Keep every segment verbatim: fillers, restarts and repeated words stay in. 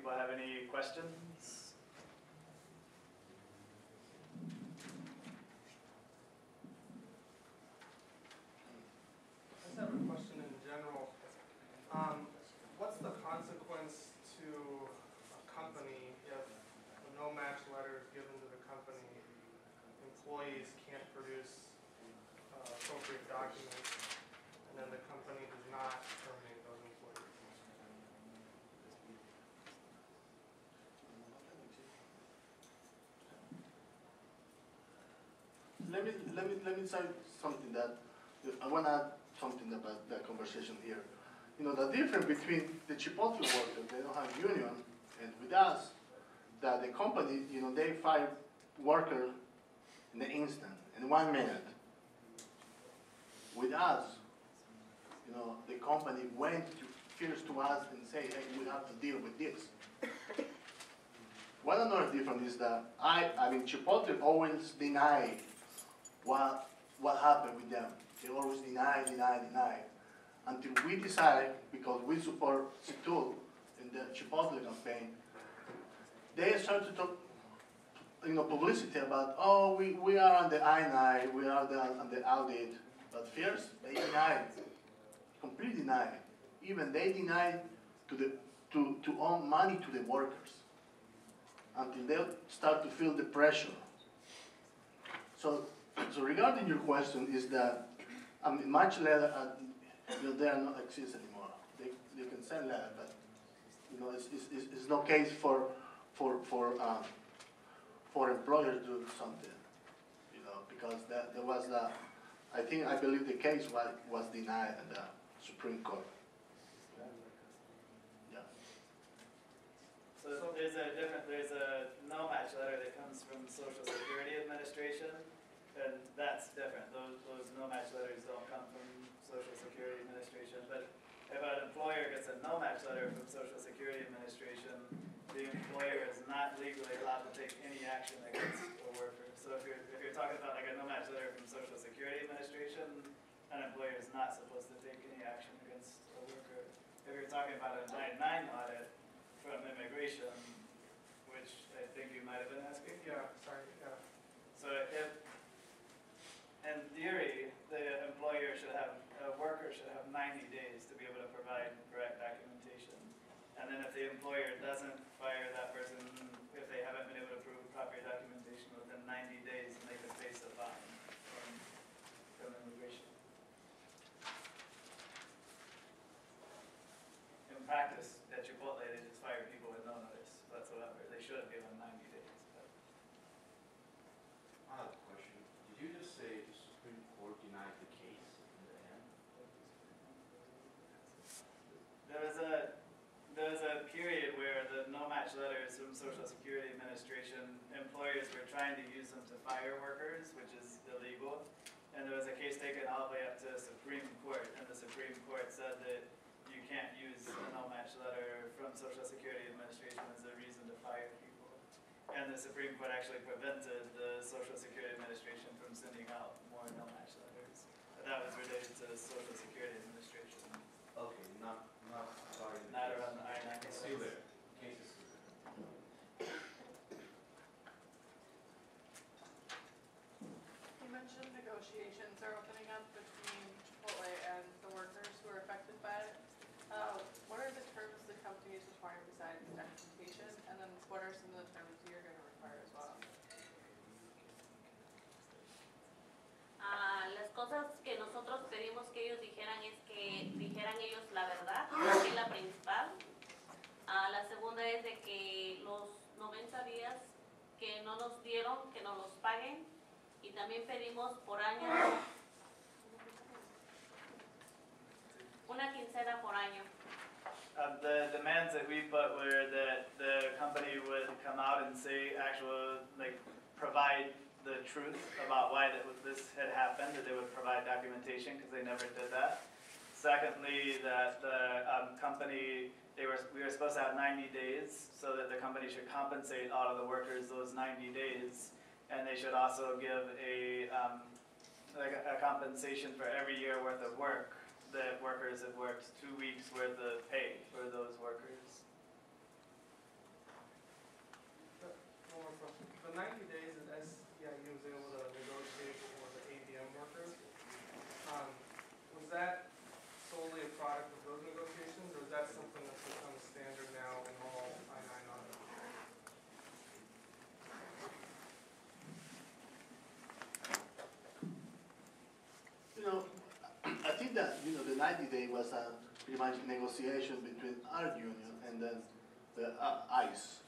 people have any questions? I just have a question in general. Um, what's the consequence to a company if a no-match letter is given to the company? Employees can't produce uh, appropriate documents, and then the company does not terminate those employees. Let me let me let me say something that I want to add something about the conversation here. You know, the difference between the Chipotle workers, they don't have union, and with us, that the company, you know, they fire workers in the instant, in one minute. With us, you know, the company went to, first to us and say, hey, we have to deal with this. One another difference is that I, I mean, Chipotle always denied what what happened with them. They always deny, deny, deny, until we decide, because we support Chipotle in the Chipotle campaign. They start to talk, you know, publicity about, oh, we, we are on the I nine, we are the, on the audit, but first they denied, completely denied. Even they denied to the to to own money to the workers, until they start to feel the pressure. So, so regarding your question, is that I mean, much letter, uh, you know, they are not exist anymore. They they can send letter, but you know, it's it's, it's no case for for for. Um, for employers to do something, you know, because that, there was a, I think, I believe the case was, was denied at the Supreme Court. Yeah. So there's a different, there's a no-match letter that comes from the Social Security Administration, and that's different. Those, those no-match letters don't come from Social Security Administration, but if an employer gets a no-match letter from Social Security Administration, the employer is not legally allowed to take any action against a worker. So if you're, if you're talking about like a no-match letter from Social Security Administration, an employer is not supposed to take any action against a worker. If you're talking about an I nine audit from immigration, which I think you might have been asking. Yeah, sorry, yeah. So if, in theory, the employer should have, a worker should have ninety days to be able to provide correct documentation. And then if the employer doesn't fire that person, if they haven't been able to prove proper documentation within ninety days, and they could face a fine from, from immigration. In practice, at Chipotle, they just fire people with no notice whatsoever. They should have given ninety days. But. I have a question. Did you just say the Supreme Court denied the case in the end? There was a... There was a period where the no-match letters from Social Security Administration, employers were trying to use them to fire workers, which is illegal. And there was a case taken all the way up to the Supreme Court, and the Supreme Court said that you can't use a no-match letter from Social Security Administration as a reason to fire people. And the Supreme Court actually prevented the Social Security Administration from sending out more no-match letters. But that was related to the Social Security Administration. Okay, not, not regarding the Not case. around the I nine. It's still there. The case is still there. You mentioned negotiations are opening up between Chipotle and the workers who are affected by it. Uh, what are the terms the company is requiring besides documentation? And then what are some of the terms you're going to require as well? Ah, las cosas que nosotros pedimos que ellos dijeran es que dijeran ellos la verdad, que es la principal. Ah, la segunda es de que los noventa días que no nos dieron, que nos los paguen. Y también pedimos por año, una quincena por año. Uh, the demands that we put were that the company would come out and say actual, like, provide the truth about why that this had happened, that they would provide documentation, because they never did that. Secondly, that the um, company, they were, we were supposed to have ninety days, so that the company should compensate all of the workers those ninety days, and they should also give a, um, like a, a compensation for every year worth of work that workers have worked, two weeks worth of pay for those workers. was that solely a product of those negotiations, or is that something that's become standard now in all I nine audits? You know, I think that, you know, the ninety day was a pretty much negotiation between our union and then the uh, ICE.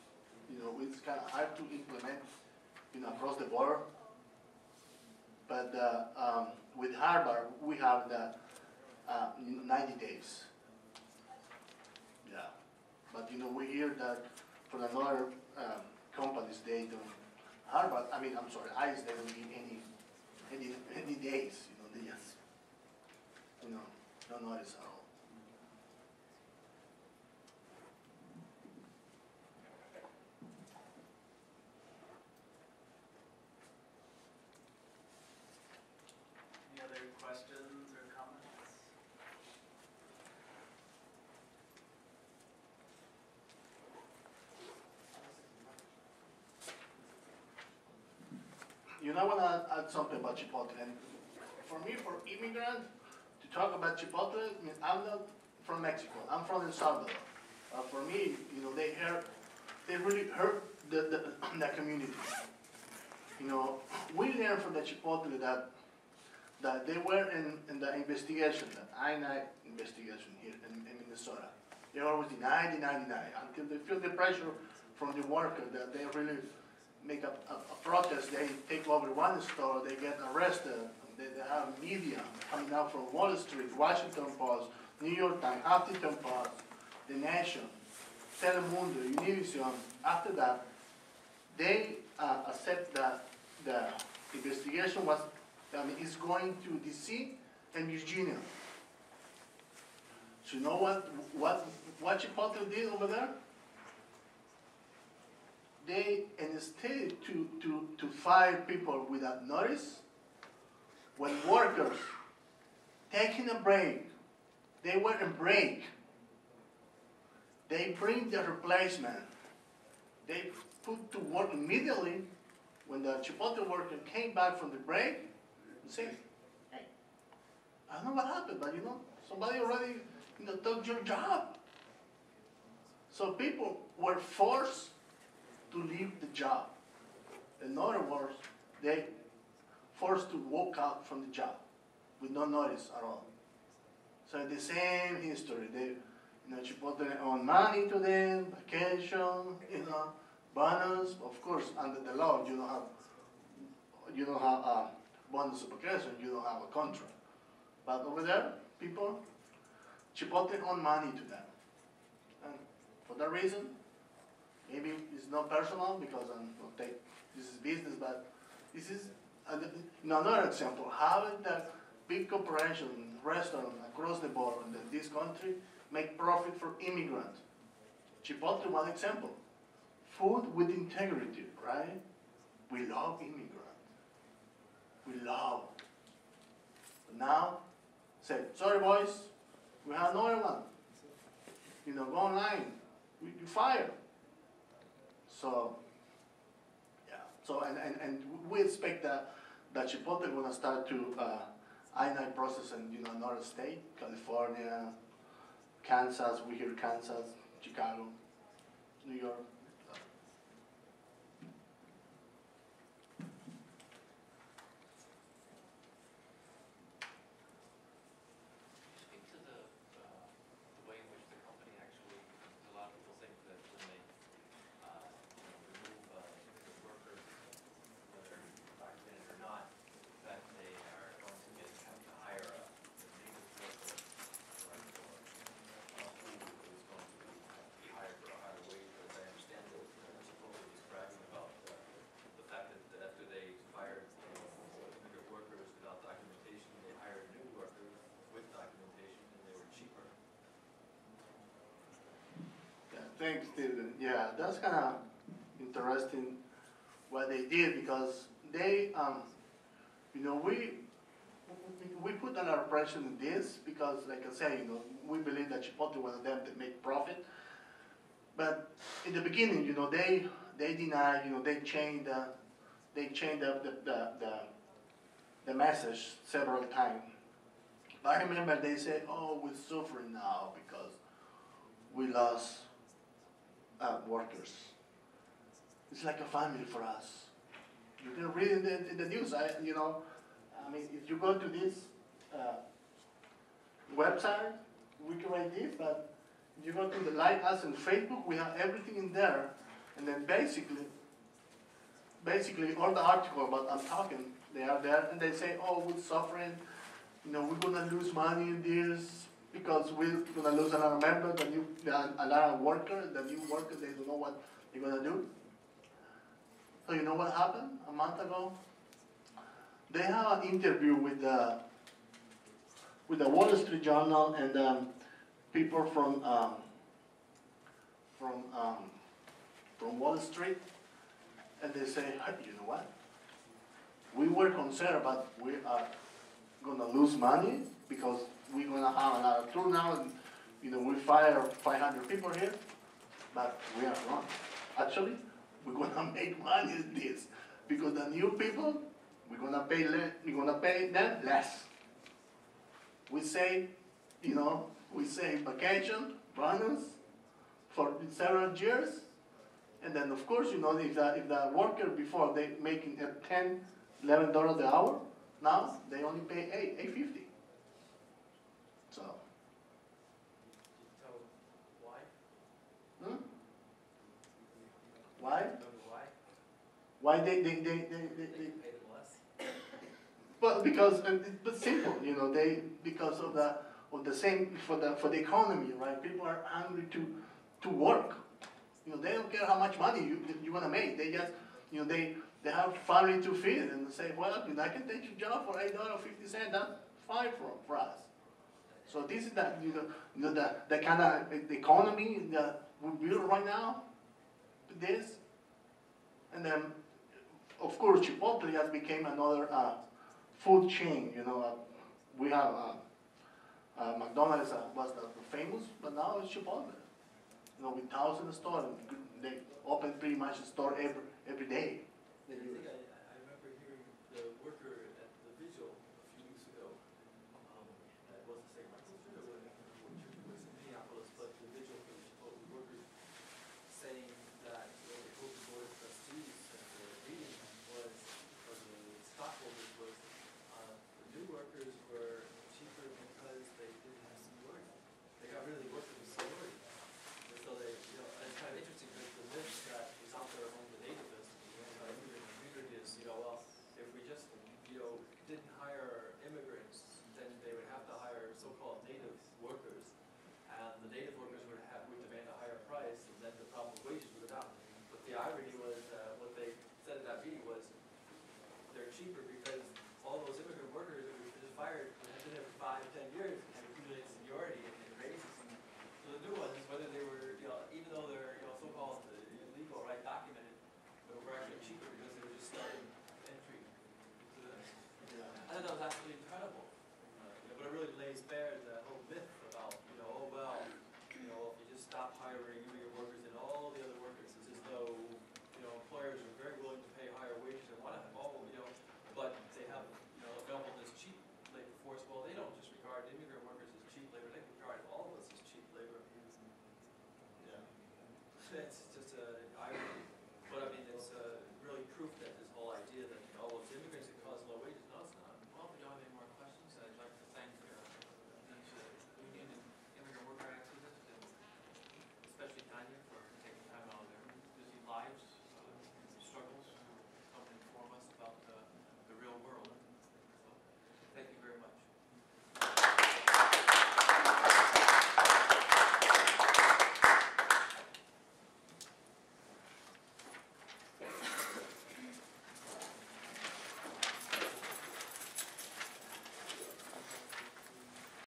You know, it's kind of hard to implement, you know, across the board. But uh, um, with Harvard, we have the uh, ninety days. Yeah. But, you know, we hear that from another um, companies, they don't, Harvard, I mean, I'm sorry, ICE, they don't give any, any, any days, you know, they just, you know, don't notice at all. Other questions or comments? You know, I want to add something about Chipotle. And for me, for immigrant, to talk about Chipotle, I mean, I'm not from Mexico. I'm from El Salvador. Uh, for me, you know, they hurt, they really hurt the, the, the community. You know, we learned from the Chipotle that that they were in, in the investigation, the I nine investigation here in, in Minnesota. They always deny, deny, deny, until they feel the pressure from the worker that they really make a, a, a protest. They take over one store, they get arrested. They, they have media coming out from Wall Street, Washington Post, New York Times, Huffington Post, The Nation, Telemundo, Univision. After that, they uh, accept that the investigation was, I mean, it's going to D C and Virginia. So you know what, what, what Chipotle did over there? They, instead to, to, to fire people without notice, when workers taking a break, they were on break, they bring the replacement. They put to work immediately. When the Chipotle worker came back from the break, see, hey, I don't know what happened, but you know, somebody already, you know, took your job. So people were forced to leave the job. In other words, they forced to walk out from the job with no notice at all. So the same history. They, you know, Chipotle own money to them, vacation, you know, bonus. Of course, under the law, you don't have, you don't have. Um, bonus application, you don't have a contract. But over there, people, Chipotle own money to them. And for that reason, maybe it's not personal because I'm not take, this is business, but this is a, another example. How the big corporation, restaurant across the board in this country make profit for immigrants? Chipotle, one example. Food with integrity, right? We love immigrants. We love. But now, say, sorry boys, we have another one. You know, go online. We, you fire. So, yeah. So, and, and, and we expect that, that Chipotle is going to start to uh, I nine process in, you know, another state, California, Kansas, we hear Kansas, Chicago, New York. Thanks, Steven. Yeah, that's kind of interesting what they did because they, um, you know, we we put a lot of pressure in this because, like I say, you know, we believe that Chipotle was an attempt to make profit. But in the beginning, you know, they they denied, you know, they changed the they changed up the the, the the message several times. But I remember they say, oh, we're suffering now because we lost uh, workers. It's like a family for us. You can read in the, in the news, I, you know, I mean, if you go to this uh, website, we can write this, but if you go to the like us on Facebook, we have everything in there. And then basically, basically all the articles about I'm talking, they are there, and they say, oh, we're suffering, you know, we're gonna lose money in this, because we're gonna lose a lot of members, the new, a lot of workers, the new workers, they don't know what they're gonna do. So you know what happened a month ago? They had an interview with the, with the Wall Street Journal and um, people from, um, from, um, from Wall Street, and they say, hey, you know what? We were concerned, but we are gonna lose money because we're gonna have a lot of turnout. And, you know, we fire five hundred people here, but we are wrong. Actually, we're gonna make money in this because the new people, we're gonna pay le we're gonna pay them less. We say, you know, we say vacation bonus for several years, and then of course, you know, if the, if the worker before they making a ten. eleven dollars an hour. Now they only pay eight, eight fifty. So. So why? Hmm? Why? Why? Why they they they they they, they pay them less? Well, because it's simple, you know, they because of the of the same for the for the economy, right? People are hungry to to work. You know, they don't care how much money you you wanna make. They just, you know, they. They have family to feed, and they say, well, I can take your job for eight dollars and fifty cents, that's fine for, for us. So this is the, you know, you know, the, the kind of the economy that we build right now, this. And then, of course, Chipotle has became another uh, food chain, you know. Uh, we have uh, uh, McDonald's uh, was the famous, but now it's Chipotle. You know, with thousands of stores, they open pretty much a store every, every day. Thank you.